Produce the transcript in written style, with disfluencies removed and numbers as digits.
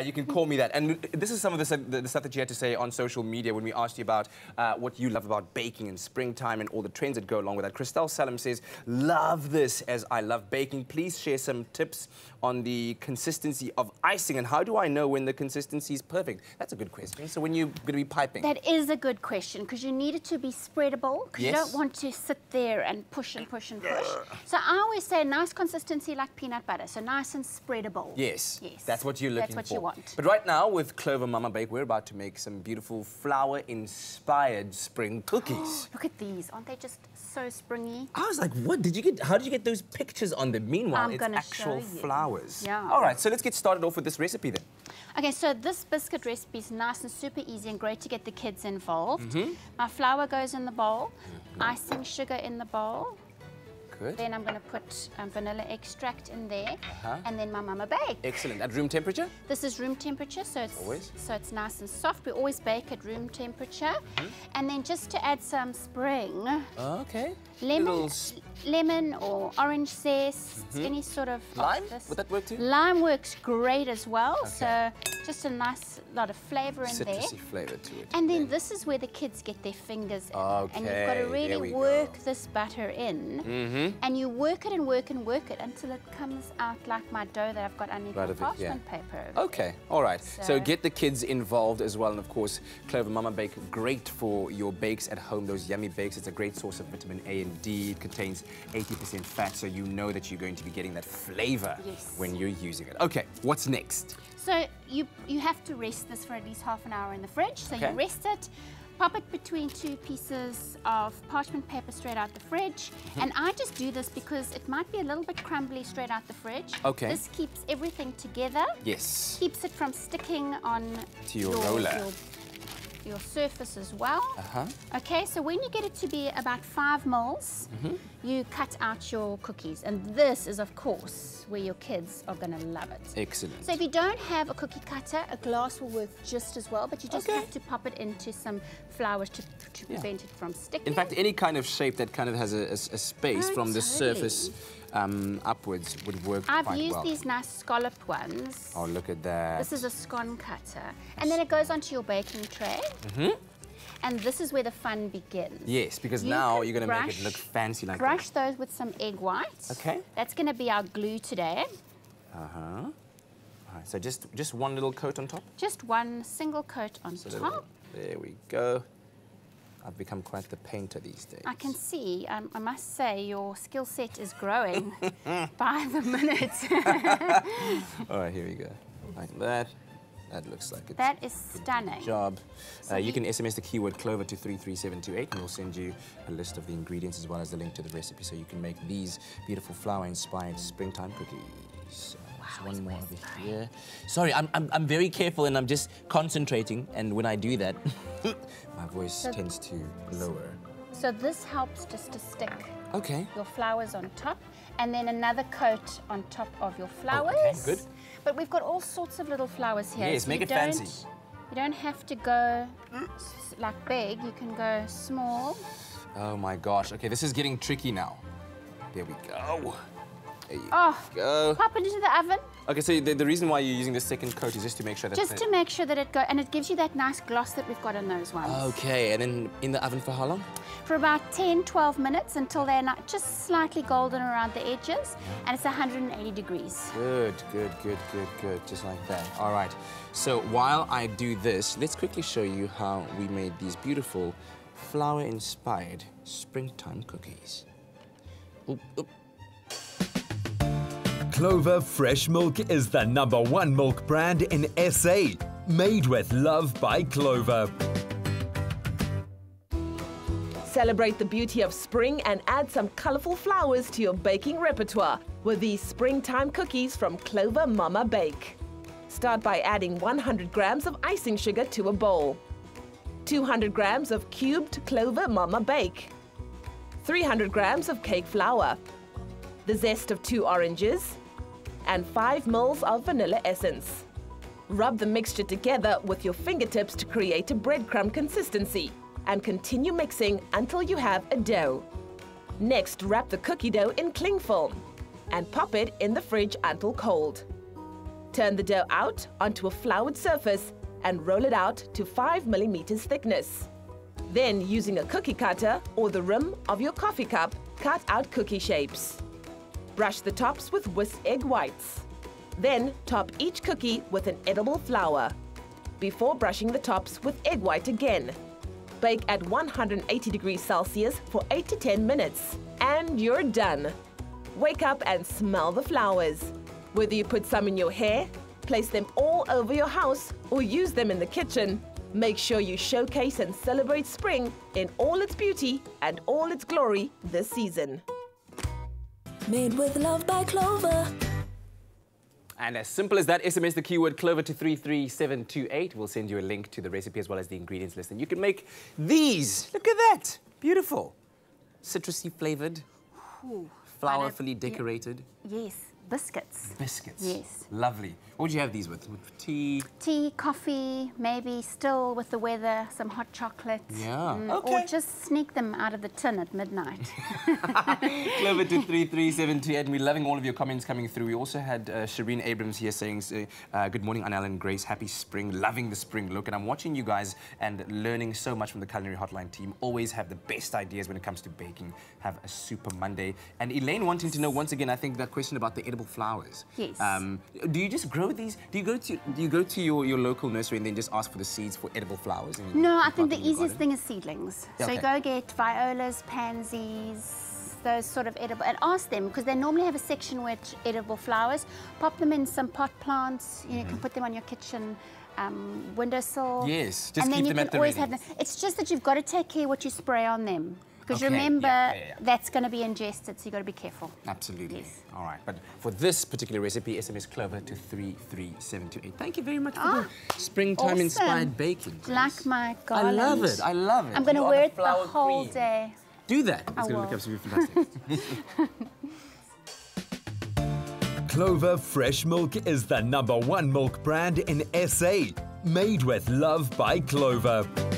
You can call me that. And this is some of the stuff that you had to say on social media when we asked you about what you love about baking in springtime and all the trends that go along with that. Christelle Salem says, love this as I love baking. Please share some tips on the consistency of icing and how do I know when the consistency is perfect? That's a good question. So when you're going to be piping? That is a good question because you need it to be spreadable because yes. you don't want to sit there and push and push and push. So I always say nice consistency like peanut butter, so nice and spreadable. Yes, yes. That's what you're looking for. That's what you want. But right now with Clover Mama Bake, we're about to make some beautiful flower-inspired spring cookies. Oh, look at these. Aren't they just so springy? I was like, what did you get? How did you get those pictures on them? Meanwhile, it's actual flowers. Yeah. All right, so let's get started off with this recipe then. Okay, so this biscuit recipe is nice and super easy and great to get the kids involved. My flour goes in the bowl, icing sugar in the bowl. Good. Then I'm going to put vanilla extract in there, and then my Mama Bake. Excellent. At room temperature? This is room temperature, so it's nice and soft. We always bake at room temperature, and then just to add some spring. Lemon or orange zest, any sort of lime. Would that work too? Lime works great as well. Okay. So just a nice lot of flavour in there. Citrusy flavour to it. And then this is where the kids get their fingers in, and you've got to really work this butter in. And you work it and work it until it comes out like my dough that I've got underneath the parchment paper. All right. So get the kids involved as well. And of course, Clover Mama Bake, great for your bakes at home, those yummy bakes. It's a great source of vitamin A and D. It contains 80% fat, so you know that you're going to be getting that flavor when you're using it. Okay, what's next? So you have to rest this for at least half an hour in the fridge. So you rest it. Pop it between two pieces of parchment paper straight out the fridge. And I just do this because it might be a little bit crumbly straight out the fridge. This keeps everything together. Keeps it from sticking on to your roller. Your surface as well. Okay, so when you get it to be about 5 mils, you cut out your cookies. And this is, of course, where your kids are gonna love it. Excellent. So if you don't have a cookie cutter, a glass will work just as well, but you just have to pop it into some flour to prevent it from sticking. In fact, any kind of shape that kind of has a space from the surface upwards would work quite well. I've used these nice scalloped ones. Oh, look at that. This is a scone cutter. And then it goes onto your baking tray. And this is where the fun begins. Yes, because now you're going to make it look fancy like that. Brush those with some egg whites. That's going to be our glue today. All right, so just one little coat on top? Just one single coat on top. There we go. I've become quite the painter these days. I can see. I must say your skill set is growing by the minute. All right, here we go. Like that. That looks like it. That is stunning. Good job. So you can SMS the keyword Clover to 33728 and we'll send you a list of the ingredients as well as the link to the recipe so you can make these beautiful flower-inspired springtime cookies. Wow, one more over here. Sorry, I'm very careful and I'm just concentrating, and when I do that, my voice tends to lower. So this helps just to stick your flowers on top, and then another coat on top of your flowers. Good. But we've got all sorts of little flowers here. Yes, so make it fancy. You don't have to go like big, you can go small. Oh my gosh, okay, this is getting tricky now. There we go. There you go. Pop it into the oven. Okay, so the reason why you're using the second coat is just to make sure that... Just to make sure that it goes... And it gives you that nice gloss that we've got on those ones. Okay, and then in the oven for how long? For about 10, 12 minutes until they're not just slightly golden around the edges, and it's 180 degrees. Good, good, good, good, good, just like that. All right, so while I do this, let's quickly show you how we made these beautiful flower-inspired springtime cookies. Oop, oop. Clover Fresh Milk is the #1 milk brand in SA, made with love by Clover. Celebrate the beauty of spring and add some colorful flowers to your baking repertoire with these springtime cookies from Clover Mama Bake. Start by adding 100 grams of icing sugar to a bowl, 200 grams of cubed Clover Mama Bake, 300 grams of cake flour, the zest of 2 oranges, and 5 mils of vanilla essence. Rub the mixture together with your fingertips to create a breadcrumb consistency and continue mixing until you have a dough. Next, wrap the cookie dough in cling film and pop it in the fridge until cold. Turn the dough out onto a floured surface and roll it out to 5 millimeters thickness. Then, using a cookie cutter or the rim of your coffee cup, cut out cookie shapes. Brush the tops with whisked egg whites. Then, top each cookie with an edible flour before brushing the tops with egg white again. Bake at 180 degrees Celsius for 8 to 10 minutes, and you're done. Wake up and smell the flowers. Whether you put some in your hair, place them all over your house, or use them in the kitchen, make sure you showcase and celebrate spring in all its beauty and all its glory this season. Made with love by Clover. And as simple as that, SMS the keyword Clover to 33728. We'll send you a link to the recipe as well as the ingredients list. And you can make these. Look at that. Beautiful. Citrusy flavoured. Flowerfully decorated. Yes. Biscuits. Biscuits. Yes. Lovely. What do you have these with? Tea? Tea, coffee, maybe still with the weather, some hot chocolate. Yeah. Okay. Or just sneak them out of the tin at midnight. Clover to 33728. We're loving all of your comments coming through. We also had Shireen Abrams here saying, good morning, Anne-Alan, Grace. Happy spring. Loving the spring look. And I'm watching you guys and learning so much from the Culinary Hotline team. Always have the best ideas when it comes to baking. Have a super Monday. And Elaine wanting to know, once again, I think that question about the edible flowers. Yes. Do you just grow these? Do you go to your local nursery and then just ask for the seeds for edible flowers? No, I think the easiest thing is seedlings. Yeah, so you go get violas, pansies, those sort of edible, and ask them, because they normally have a section with edible flowers. Pop them in some pot plants. You can put them on your kitchen windowsill. Yes. Just keep them at the ready. It's just that you've got to take care what you spray on them. Because remember, that's going to be ingested, so you've got to be careful. Absolutely. Yes. All right. But for this particular recipe, SMS Clover to 33728. Thank you very much for the springtime-inspired baking. Please. Like my garland. I love it. I love it. I'm going to wear it the whole day. Do that. It's going to look absolutely fantastic. Clover Fresh Milk is the #1 milk brand in SA. Made with love by Clover.